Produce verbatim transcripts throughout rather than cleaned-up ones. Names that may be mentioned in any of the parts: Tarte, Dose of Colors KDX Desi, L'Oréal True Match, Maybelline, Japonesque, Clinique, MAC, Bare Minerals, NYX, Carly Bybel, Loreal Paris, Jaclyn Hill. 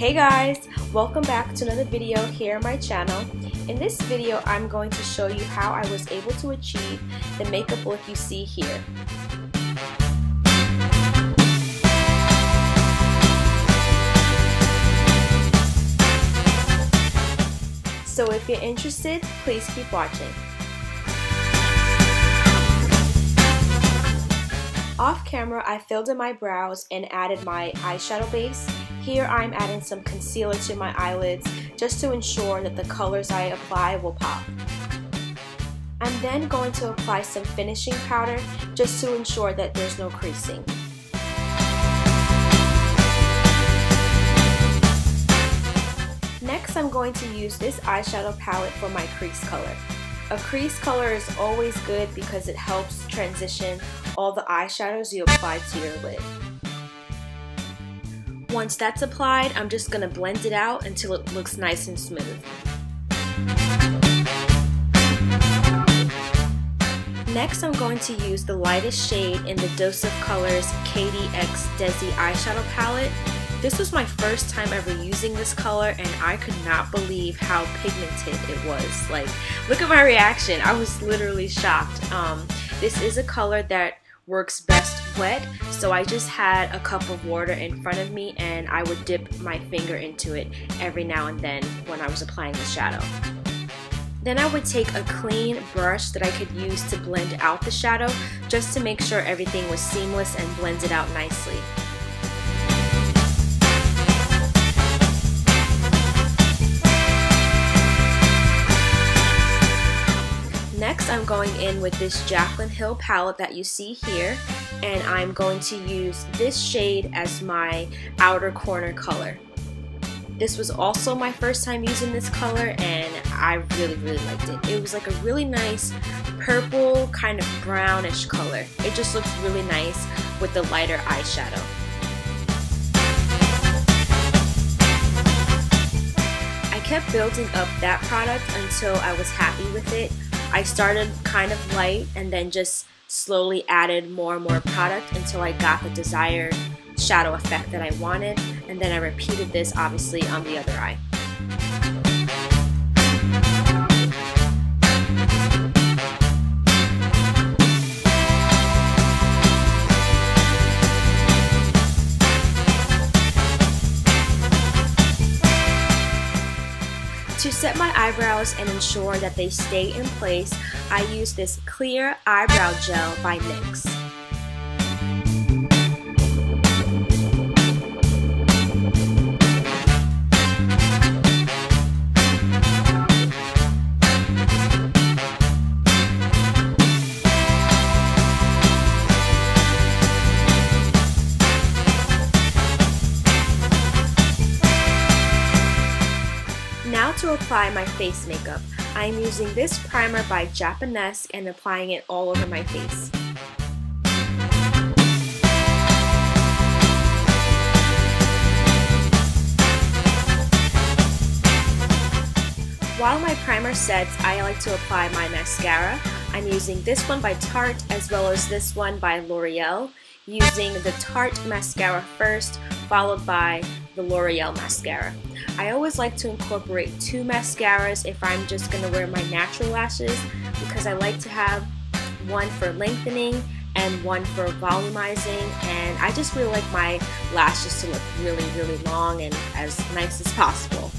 Hey guys, welcome back to another video here on my channel. In this video, I'm going to show you how I was able to achieve the makeup look you see here. So if you're interested, please keep watching. Off camera, I filled in my brows and added my eyeshadow base. Here I'm adding some concealer to my eyelids just to ensure that the colors I apply will pop. I'm then going to apply some finishing powder just to ensure that there's no creasing. Next, I'm going to use this eyeshadow palette for my crease color. A crease color is always good because it helps transition all the eyeshadows you apply to your lid. Once that's applied, I'm just going to blend it out until it looks nice and smooth. Next, I'm going to use the lightest shade in the Dose of Colors K D X Desi eyeshadow palette. This was my first time ever using this color and I could not believe how pigmented it was. Like, look at my reaction. I was literally shocked. Um, this is a color that works best wet, so I just had a cup of water in front of me and I would dip my finger into it every now and then when I was applying the shadow. Then I would take a clean brush that I could use to blend out the shadow just to make sure everything was seamless and blended out nicely. Next, I'm going in with this Jaclyn Hill palette that you see here, and I'm going to use this shade as my outer corner color. This was also my first time using this color and I really, really liked it. It was like a really nice purple, kind of brownish color. It just looks really nice with the lighter eyeshadow. I kept building up that product until I was happy with it. I started kind of light and then just slowly added more and more product until I got the desired shadow effect that I wanted, and then I repeated this obviously on the other eye. To set my eyebrows and ensure that they stay in place, I use this clear eyebrow gel by NYX. Now to apply my face makeup. I'm using this primer by Japonesque and applying it all over my face. While my primer sets, I like to apply my mascara. I'm using this one by Tarte as well as this one by L'Oréal, using the Tarte mascara first, followed by the L'Oréal mascara. I always like to incorporate two mascaras if I'm just going to wear my natural lashes, because I like to have one for lengthening and one for volumizing, and I just really like my lashes to look really, really long and as nice as possible.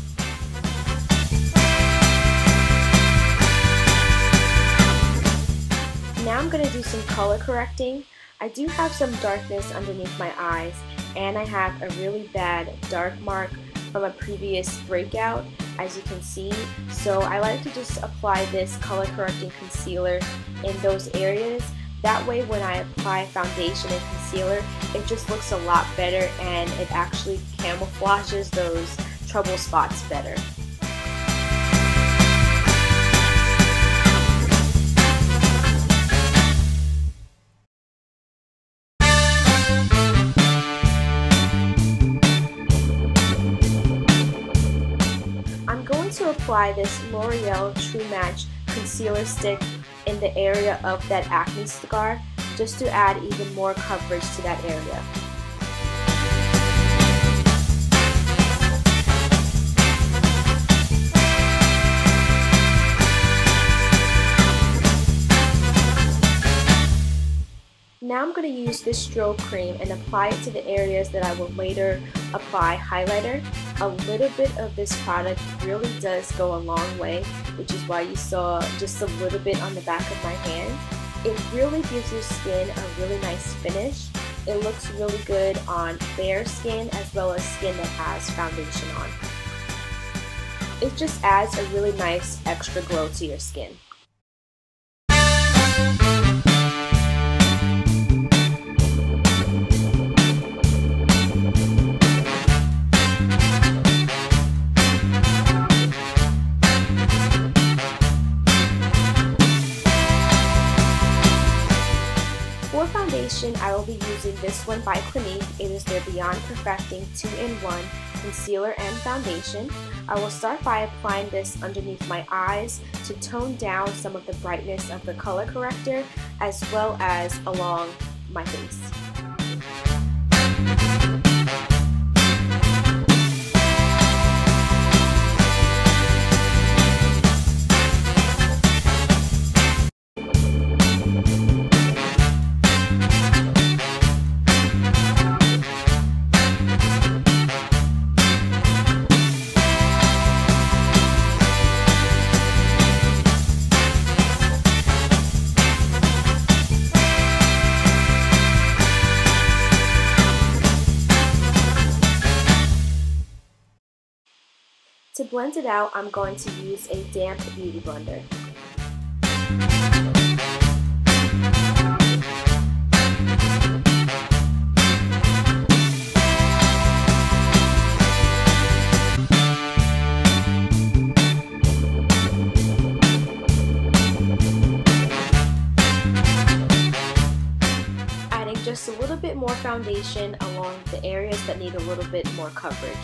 Now I'm going to do some color correcting. I do have some darkness underneath my eyes, and I have a really bad dark mark from a previous breakout, as you can see, so I like to just apply this color correcting concealer in those areas. That way when I apply foundation and concealer, it just looks a lot better and it actually camouflages those trouble spots better. Apply this L'Oréal True Match concealer stick in the area of that acne scar just to add even more coverage to that area. I'm going to use this strobe cream and apply it to the areas that I will later apply highlighter. A little bit of this product really does go a long way, which is why you saw just a little bit on the back of my hand. It really gives your skin a really nice finish. It looks really good on bare skin as well as skin that has foundation on. It just adds a really nice extra glow to your skin. For foundation, I will be using this one by Clinique. It is their Beyond Perfecting two in one Concealer and Foundation. I will start by applying this underneath my eyes to tone down some of the brightness of the color corrector as well as along my face. To blend it out, I'm going to use a damp beauty blender. Adding just a little bit more foundation along the areas that need a little bit more coverage.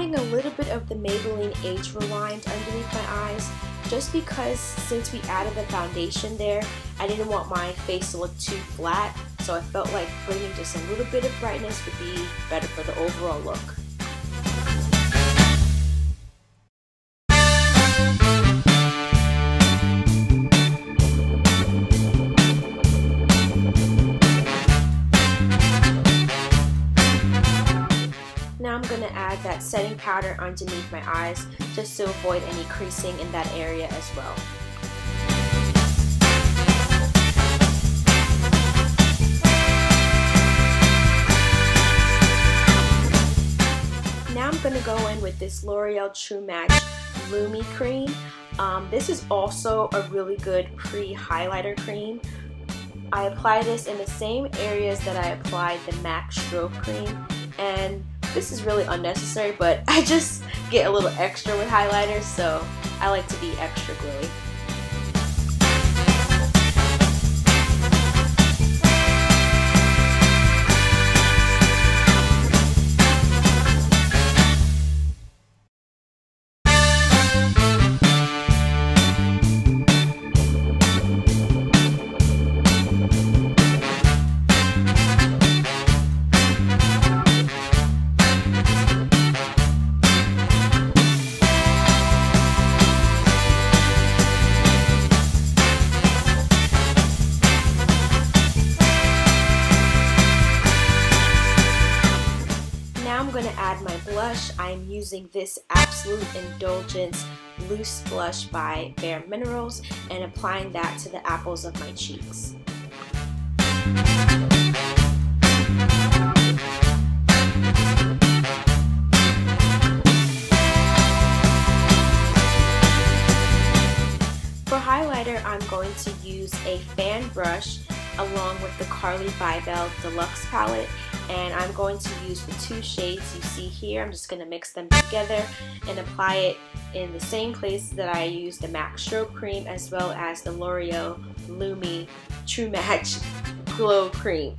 A little bit of the Maybelline Age Rewind underneath my eyes, just because since we added the foundation there, I didn't want my face to look too flat, so I felt like bringing just a little bit of brightness would be better for the overall look. I'm going to add that setting powder underneath my eyes just to avoid any creasing in that area as well. Now I'm going to go in with this L'Oréal True Match Lumi Cream. Um, this is also a really good pre-highlighter cream. I apply this in the same areas that I applied the MAC Strobe Cream, and this is really unnecessary, but I just get a little extra with highlighters, so I like to be extra glowy. I'm using this Absolute Indulgence Loose Blush by Bare Minerals and applying that to the apples of my cheeks. For highlighter, I'm going to use a fan brush along with the Carly Bybel Deluxe palette, and I'm going to use the two shades you see here. I'm just going to mix them together and apply it in the same place that I used the MAC Strobe Cream as well as the L'Oreal Lumi True Match Glow Cream.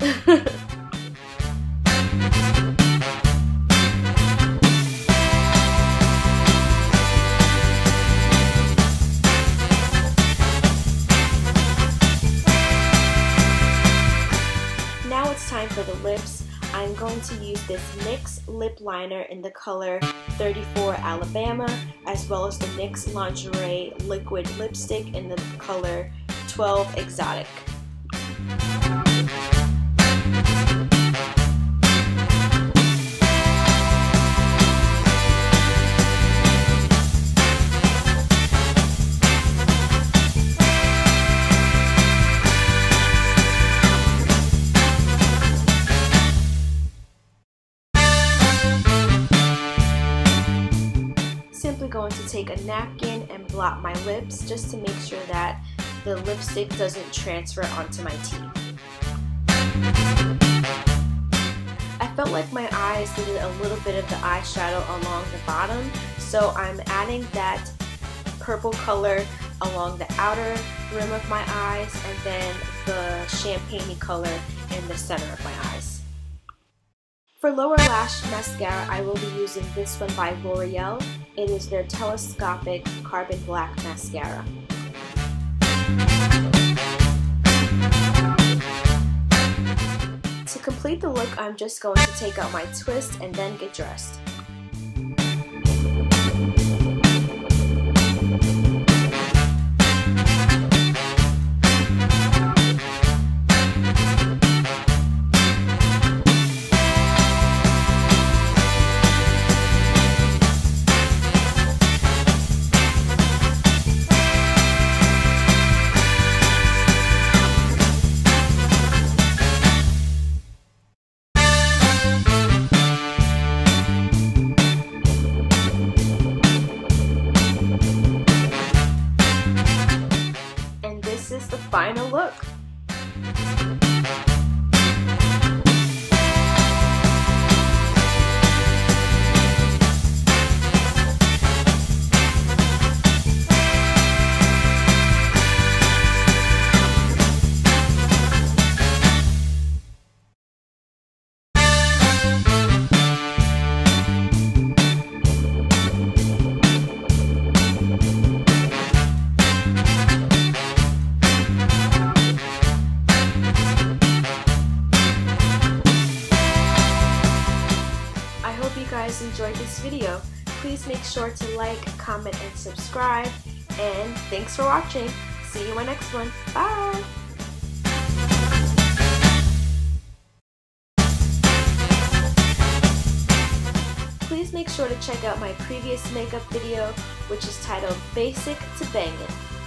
time for the lips, I'm going to use this NYX lip liner in the color thirty-four Alabama, as well as the NYX lingerie liquid lipstick in the color twelve Exotic. Going to take a napkin and blot my lips just to make sure that the lipstick doesn't transfer onto my teeth. I felt like my eyes needed a little bit of the eyeshadow along the bottom, so I'm adding that purple color along the outer rim of my eyes and then the champagne-y color in the center of my eyes. For lower lash mascara, I will be using this one by L'Oréal. It is their Telescopic Carbon Black Mascara. To complete the look, I'm just going to take out my twist and then get dressed. This is the final look. Guys enjoyed this video, please make sure to like, comment, and subscribe, and thanks for watching. See you in my next one. Bye! Please make sure to check out my previous makeup video, which is titled Basic to Bangin'.